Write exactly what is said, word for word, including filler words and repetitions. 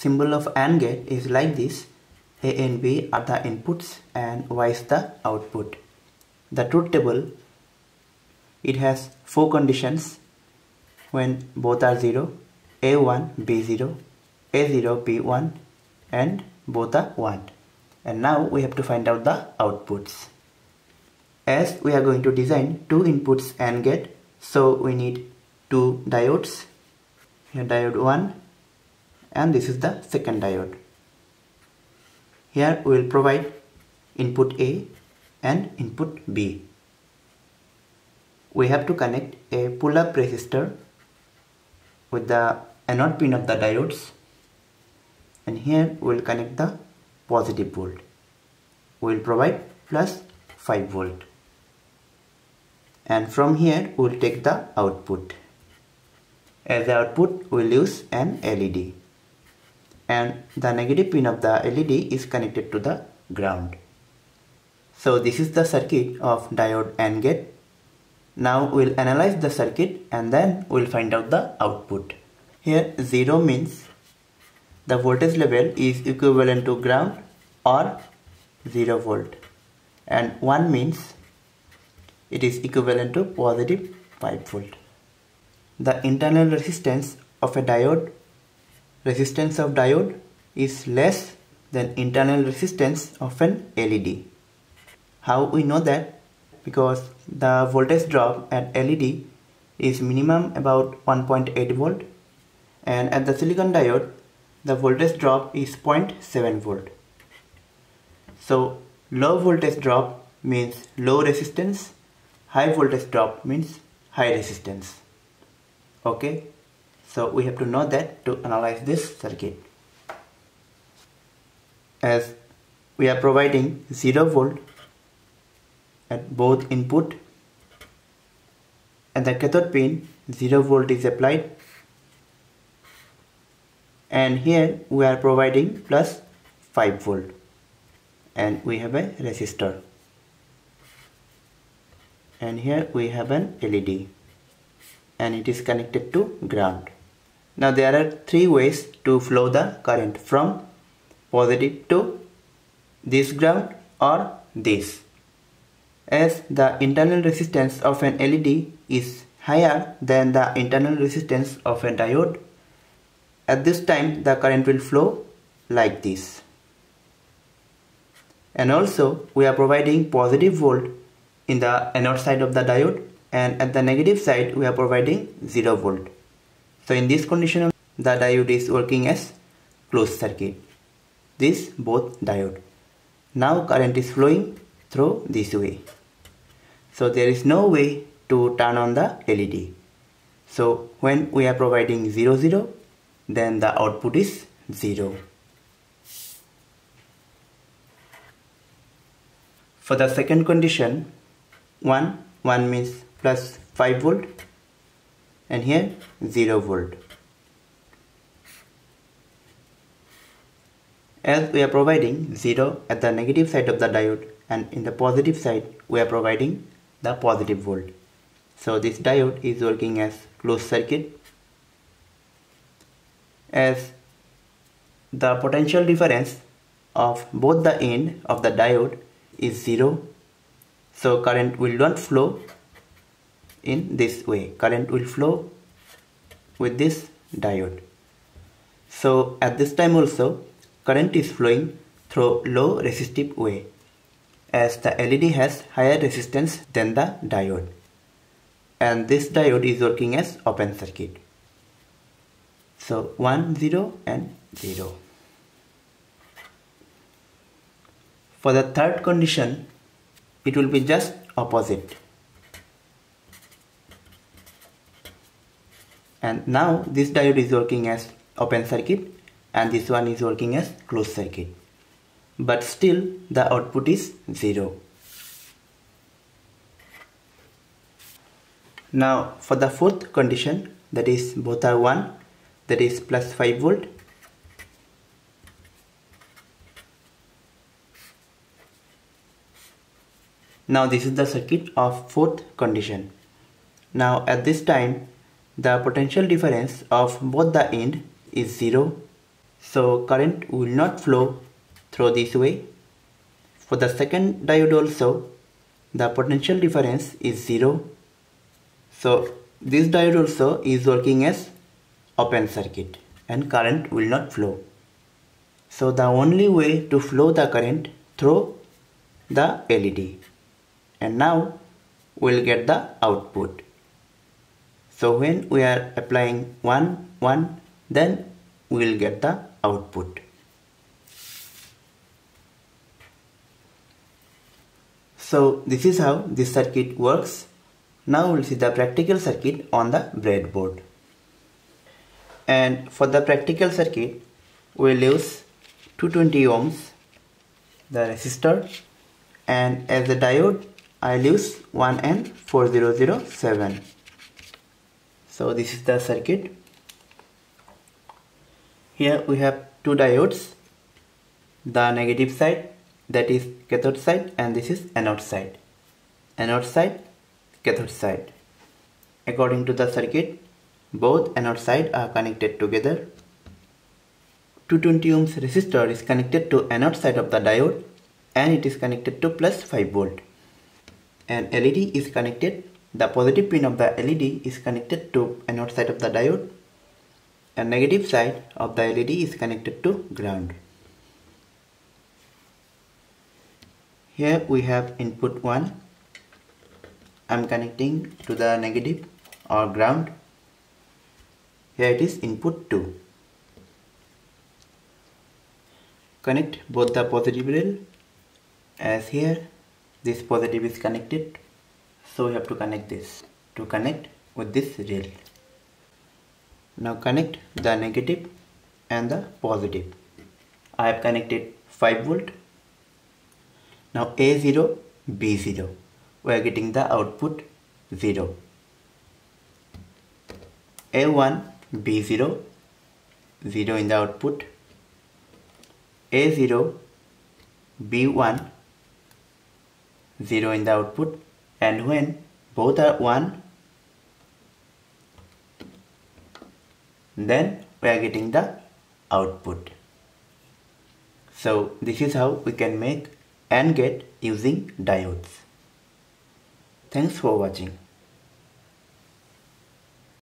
symbol of AND gate is like this. A and B are the inputs and Y is the output. The truth table, it has four conditions when both are zero, A one, B zero, A zero, B one, and both are one. And now we have to find out the outputs. As we are going to design two inputs AND gate, so we need two diodes. Here diode one, and this is the second diode. Here we will provide input A and input B. We have to connect a pull-up resistor with the anode pin of the diodes, and here we will connect the positive volt. We will provide plus five volt, and from here we will take the output. As the output we will use an L E D, and the negative pin of the L E D is connected to the ground. So this is the circuit of diode AND gate. Now we'll analyze the circuit and then we'll find out the output. Here zero means the voltage level is equivalent to ground or zero volt, and one means it is equivalent to positive five volt. The internal resistance of a diode, resistance of diode is less than internal resistance of an L E D. How we know that? Because the voltage drop at L E D is minimum about one point eight volt, and at the silicon diode the voltage drop is zero point seven volt. So low voltage drop means low resistance, high voltage drop means high resistance. Okay, so we have to know that to analyze this circuit. As we are providing zero volt at both input, at the cathode pin zero volt is applied, and here we are providing plus five volt, and we have a resistor, and here we have an L E D, and it is connected to ground. Now there are three ways to flow the current from positive to this ground or this. As the internal resistance of an L E D is higher than the internal resistance of a diode, at this time the current will flow like this. And also we are providing positive volt in the anode side of the diode, and at the negative side we are providing zero volt. So in this condition the diode is working as closed circuit. This both diode. Now current is flowing through this way. So there is no way to turn on the L E D. So when we are providing zero zero, then the output is zero. For the second condition, one, one means plus five volt, and here zero volt. As we are providing zero at the negative side of the diode, and in the positive side we are providing the positive volt. So this diode is working as closed circuit. As the potential difference of both the end of the diode is zero, so current will not flow in this way. Current will flow with this diode. So at this time also current is flowing through low resistive way, as the L E D has higher resistance than the diode, and this diode is working as open circuit. So one, zero and zero. For the third condition it will be just opposite, and now this diode is working as open circuit and this one is working as closed circuit, but still the output is zero. Now for the fourth condition, that is both are one, that is plus five volt, now this is the circuit of fourth condition. Now at this time the potential difference of both the end is zero so current will not flow through this way. For the second diode also, the potential difference is zero. So this diode also is working as open circuit and current will not flow. So the only way to flow the current through the L E D. And now we'll get the output. So when we are applying one, one, then we'll get the output. So this is how this circuit works. Now we'll see the practical circuit on the breadboard. And for the practical circuit, we'll use two hundred twenty ohms, the resistor, and as the diode, I'll use one N four zero zero seven. So this is the circuit. Here we have two diodes, the negative side, that is cathode side, and this is anode side. Anode side, cathode side. According to the circuit, both anode side are connected together. two hundred twenty ohms resistor is connected to anode side of the diode and it is connected to plus five volt. And L E D is connected, the positive pin of the L E D is connected to anode side of the diode and negative side of the L E D is connected to ground. Here we have input one, I'm connecting to the negative or ground. Here it is input two. Connect both the positive rail, as here this positive is connected, so we have to connect this to connect with this rail. Now connect the negative and the positive. I have connected five volt. Now A zero, B zero, we are getting the output zero. A one, B zero, zero in the output. A zero, B one, zero in the output, and when both are one, then we are getting the output. So this is how we can make AND gate using diodes. Thanks for watching.